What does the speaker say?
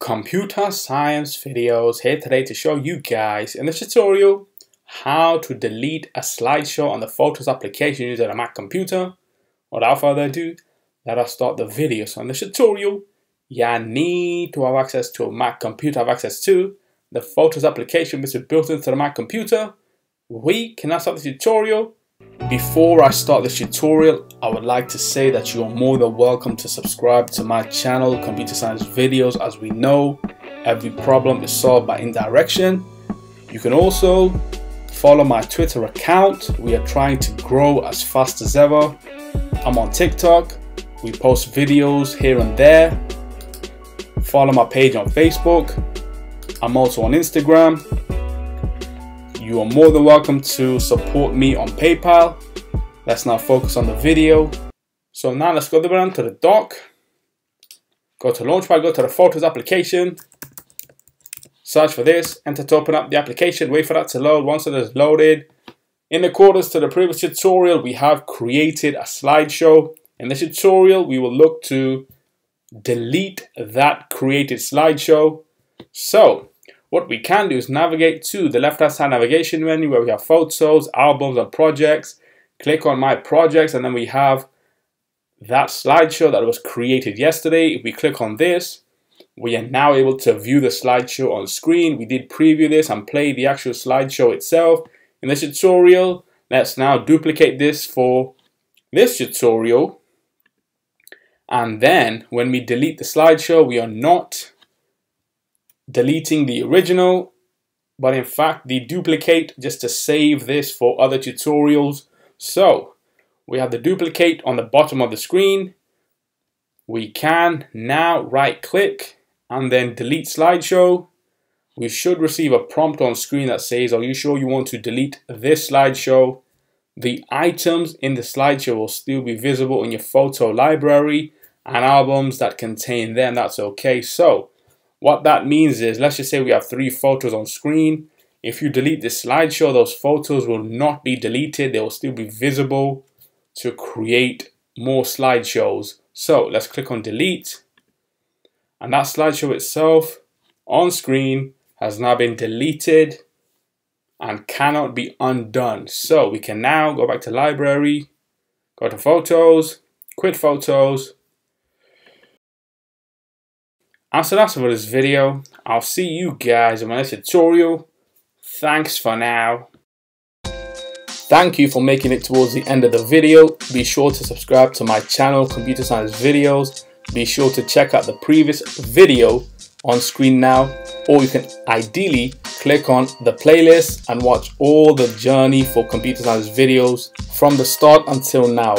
computer science videos here today to show you guys in this tutorial how to delete a slideshow on the Photos application using a Mac computer. Without further ado, let us start the video. So in this tutorial, you need to have access to a Mac computer, have access to the Photos application which is built into the Mac computer. We cannot start the tutorial. Before I start this tutorial, I would like to say that you are more than welcome to subscribe to my channel, Computer Science Videos. As we know, every problem is solved by indirection. You can also follow my Twitter account. We are trying to grow as fast as ever. I'm on TikTok. We post videos here and there. Follow my page on Facebook. I'm also on Instagram. You are more than welcome to support me on PayPal. Let's now focus on the video. So now let's go down to the dock. Go to Launchpad, go to the Photos application. Search for this, enter to open up the application, wait for that to load. Once it is loaded, in accordance to the previous tutorial, we have created a slideshow. In this tutorial, we will look to delete that created slideshow. So what we can do is navigate to the left-hand side navigation menu where we have photos, albums, and projects. Click on My Projects, and then we have that slideshow that was created yesterday. If we click on this, we are now able to view the slideshow on screen. We did preview this and play the actual slideshow itself. In this tutorial, let's now duplicate this for this tutorial. And then when we delete the slideshow, we are not deleting the original, but in fact the duplicate, just to save this for other tutorials. So we have the duplicate on the bottom of the screen. We can now right click and then delete slideshow. We should receive a prompt on screen that says, are you sure you want to delete this slideshow? The items in the slideshow will still be visible in your photo library and albums that contain them. That's okay. So what that means is, let's just say we have 3 photos on screen. If you delete this slideshow, those photos will not be deleted. They will still be visible to create more slideshows. So let's click on delete. And that slideshow itself on screen has now been deleted and cannot be undone. So we can now go back to library, go to photos, quit photos. And so that's it for this video. I'll see you guys in my next tutorial. Thanks for now. Thank you for making it towards the end of the video. Be sure to subscribe to my channel, Computer Science Videos. Be sure to check out the previous video on screen now, or you can ideally click on the playlist and watch all the journey for Computer Science Videos from the start until now.